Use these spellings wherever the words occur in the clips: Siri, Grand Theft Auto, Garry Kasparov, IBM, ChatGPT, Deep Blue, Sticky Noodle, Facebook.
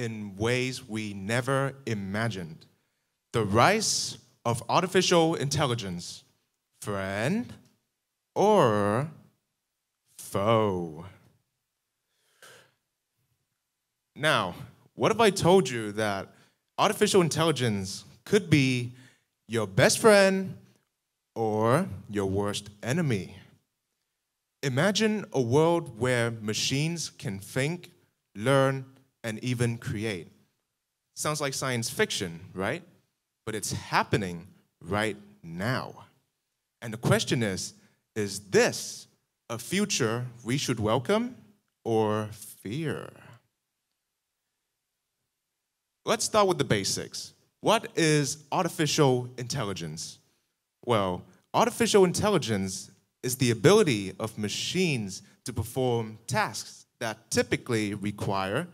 in ways we never imagined. The rise of artificial intelligence, friend or foe. Now, what if I told you that artificial intelligence could be your best friend or your worst enemy? Imagine a world where machines can think, learn, and even create. Sounds like science fiction, right? But it's happening right now. And the question is this a future we should welcome or fear? Let's start with the basics. What is artificial intelligence? Well, artificial intelligence is the ability of machines to perform tasks that typically require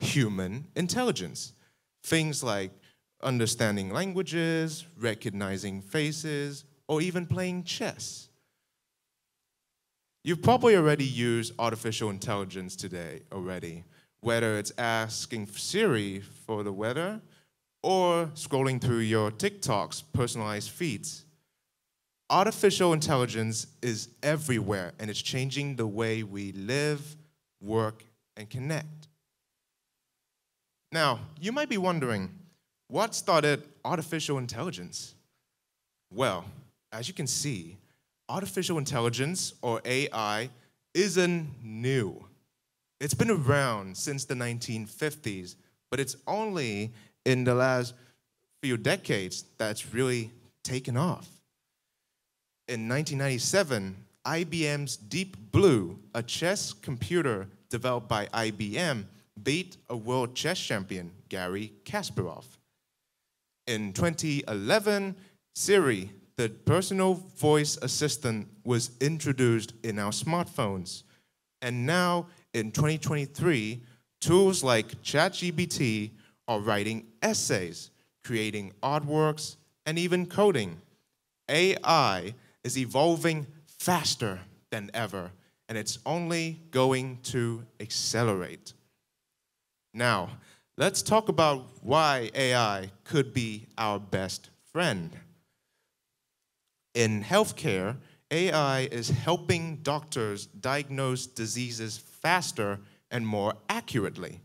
human intelligence. Things like understanding languages, recognizing faces, or even playing chess. You've probably already used artificial intelligence today already, whether it's asking Siri for the weather or scrolling through your TikTok's personalized feeds. Artificial intelligence is everywhere, and it's changing the way we live, work, and connect. Now, you might be wondering, what started artificial intelligence? Well, as you can see, artificial intelligence, or AI, isn't new. It's been around since the 1950s, but it's only in the last few decades that it's really taken off. In 1997, IBM's Deep Blue, a chess computer developed by IBM, beat a world chess champion, Garry Kasparov. In 2011, Siri, the personal voice assistant, was introduced in our smartphones. And now, in 2023, tools like ChatGPT are writing essays, creating artworks, and even coding. AI is evolving faster than ever, and it's only going to accelerate. Now, let's talk about why AI could be our best friend. In healthcare, AI is helping doctors diagnose diseases faster and more accurately.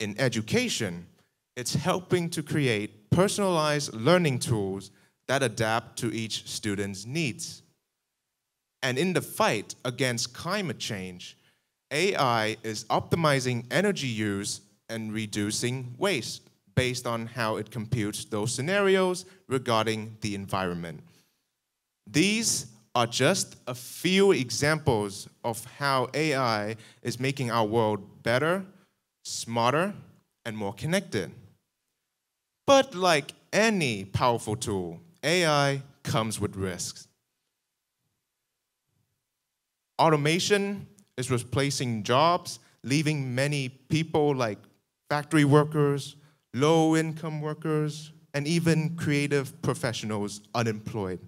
In education, it's helping to create personalized learning tools that adapt to each student's needs. And in the fight against climate change, AI is optimizing energy use and reducing waste based on how it computes those scenarios regarding the environment. These are just a few examples of how AI is making our world better, smarter, and more connected. But like any powerful tool, AI comes with risks. Automation is replacing jobs, leaving many people like factory workers, low-income workers, and even creative professionals unemployed.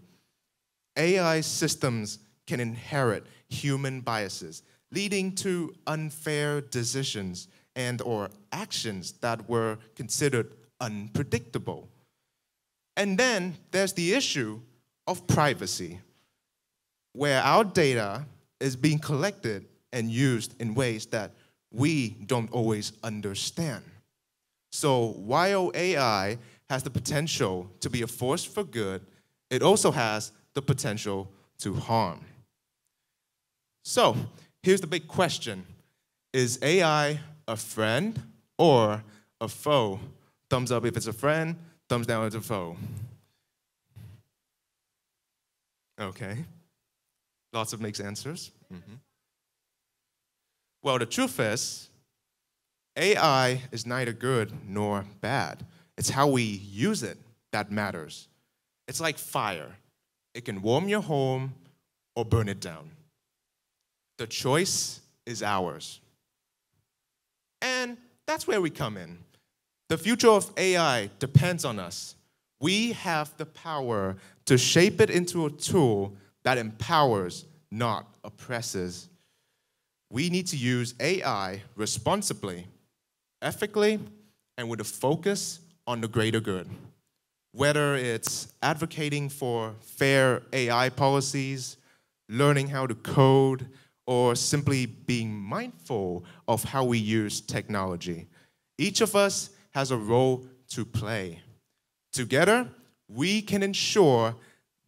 AI systems can inherit human biases, leading to unfair decisions and/or actions that were considered unpredictable. And then there's the issue of privacy, where our data is being collected and used in ways that we don't always understand. So while AI has the potential to be a force for good, it also has the potential to harm. So here's the big question. Is AI a friend or a foe? Thumbs up if it's a friend. Thumbs down, it's a foe. Okay. Lots of mixed answers. Well, the truth is, AI is neither good nor bad. It's how we use it that matters. It's like fire. It can warm your home or burn it down. The choice is ours. And that's where we come in. The future of AI depends on us. We have the power to shape it into a tool that empowers, not oppresses. We need to use AI responsibly, ethically and with a focus on the greater good. Whether it's advocating for fair AI policies, learning how to code, or simply being mindful of how we use technology. Each of us has a role to play. Together, we can ensure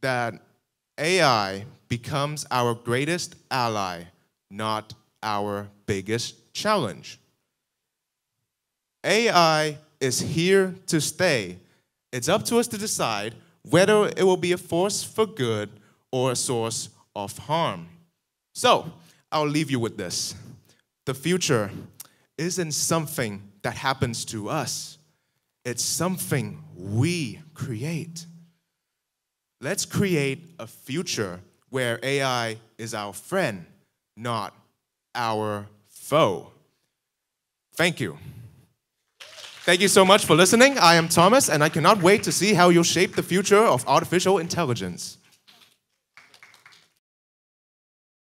that AI becomes our greatest ally, not our biggest challenge. AI is here to stay. It's up to us to decide whether it will be a force for good or a source of harm. So, I'll leave you with this. The future isn't something that happens to us. It's something we create. Let's create a future where AI is our friend, not our foe. Thank you. Thank you so much for listening. I am Thomas, and I cannot wait to see how you'll shape the future of artificial intelligence.